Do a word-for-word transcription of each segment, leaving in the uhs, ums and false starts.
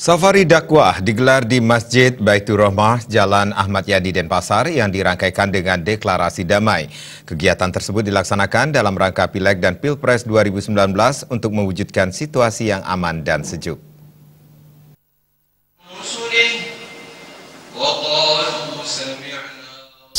Safari dakwah digelar di Masjid Baiturrahmah, Jalan Ahmad Yani, Denpasar yang dirangkaikan dengan deklarasi damai. Kegiatan tersebut dilaksanakan dalam rangka Pileg dan Pilpres dua ribu sembilan belas untuk mewujudkan situasi yang aman dan sejuk.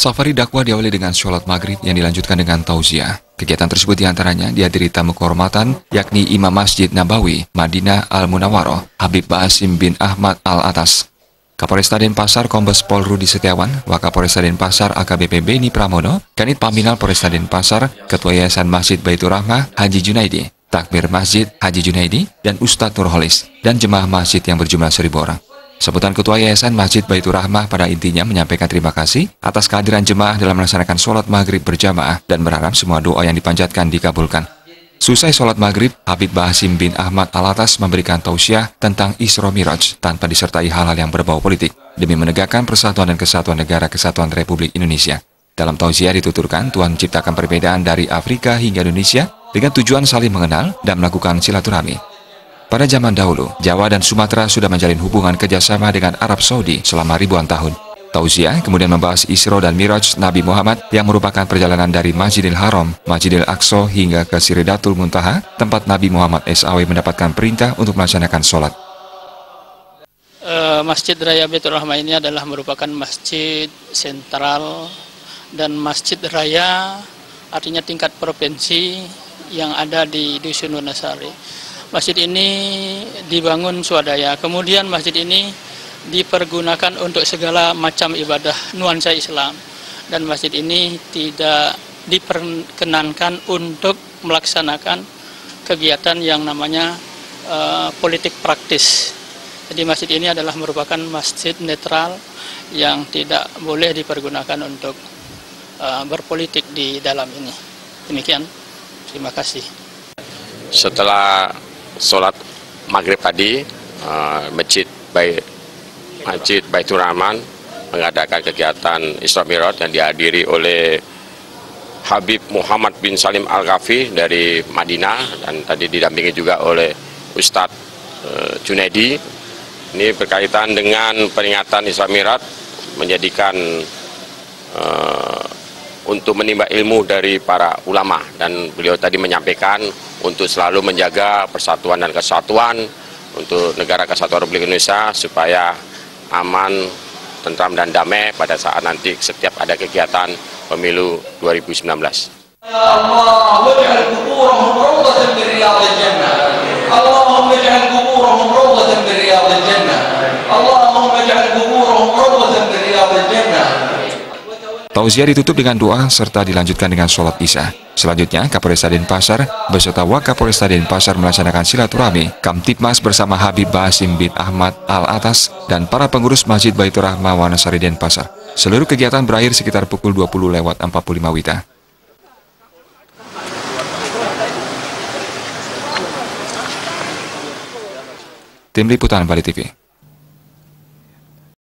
Safari dakwah diawali dengan sholat maghrib yang dilanjutkan dengan tauziah. Kegiatan tersebut diantaranya dihadiri tamu kehormatan, yakni Imam Masjid Nabawi, Madinah Al Munawwaroh, Habib Basim bin Ahmad Al-Attas, Kapolres Tadin Pasar, Kombes Polru di Setiawan, Wakapolres Tadin Pasar, A K B P Beni Pramono, Kanit Paminal Polres Tadin Pasar, Ketua Yayasan Masjid Baiturrahmah, Haji Junaidi, Takmir Masjid, Haji Junaidi, dan Ustadz Nurholis, dan jemaah masjid yang berjumlah seribu orang. Sebutan Ketua Yayasan Masjid Baiturrahmah pada intinya menyampaikan terima kasih atas kehadiran jemaah dalam melaksanakan sholat maghrib berjamaah dan berharap semua doa yang dipanjatkan dikabulkan. Selesai sholat maghrib, Habib Basim bin Ahmad Al-Attas memberikan tausiah tentang Isra Miraj tanpa disertai hal-hal yang berbau politik demi menegakkan persatuan dan kesatuan negara Kesatuan Republik Indonesia. Dalam tausiah dituturkan, Tuhan menciptakan perbedaan dari Afrika hingga Indonesia dengan tujuan saling mengenal dan melakukan silaturahmi. Pada zaman dahulu, Jawa dan Sumatera sudah menjalin hubungan kerjasama dengan Arab Saudi selama ribuan tahun. Tausiah kemudian membahas Isra dan Miraj Nabi Muhammad yang merupakan perjalanan dari Masjidil Haram, Masjidil Aqsa hingga ke Sidratul Muntaha, tempat Nabi Muhammad S A W mendapatkan perintah untuk melaksanakan sholat. Masjid Raya Baiturrahman ini adalah merupakan masjid sentral dan masjid raya, artinya tingkat provinsi yang ada di Dusunun Nasari. Masjid ini dibangun swadaya, kemudian masjid ini dipergunakan untuk segala macam ibadah nuansa Islam. Dan masjid ini tidak diperkenankan untuk melaksanakan kegiatan yang namanya uh, politik praktis. Jadi masjid ini adalah merupakan masjid netral yang tidak boleh dipergunakan untuk uh, berpolitik di dalam ini. Demikian, terima kasih. Setelah sholat maghrib tadi, uh, Masjid Baiturrahman mengadakan kegiatan Isra Miraj yang dihadiri oleh Habib Muhammad bin Salim Al-Ghafi dari Madinah, dan tadi didampingi juga oleh Ustadz uh, Junaidi. Ini berkaitan dengan peringatan Isra Miraj, menjadikan uh, untuk menimba ilmu dari para ulama, dan beliau tadi menyampaikan untuk selalu menjaga persatuan dan kesatuan untuk negara Kesatuan Republik Indonesia supaya aman, tentram dan damai pada saat nanti setiap ada kegiatan pemilu dua ribu sembilan belas. Tauziah ditutup dengan doa serta dilanjutkan dengan sholat isya. Selanjutnya, Kapolres Tadin Pasar beserta Wakapolres Tadin Pasar melaksanakan silaturahmi Kamtibmas bersama Habib Basim bin Ahmad Al-Attas dan para pengurus Masjid Baiturrahmah Wanasari Denpasar. Seluruh kegiatan berakhir sekitar pukul dua puluh lewat empat puluh lima Wita. Tim Liputan Bali T V.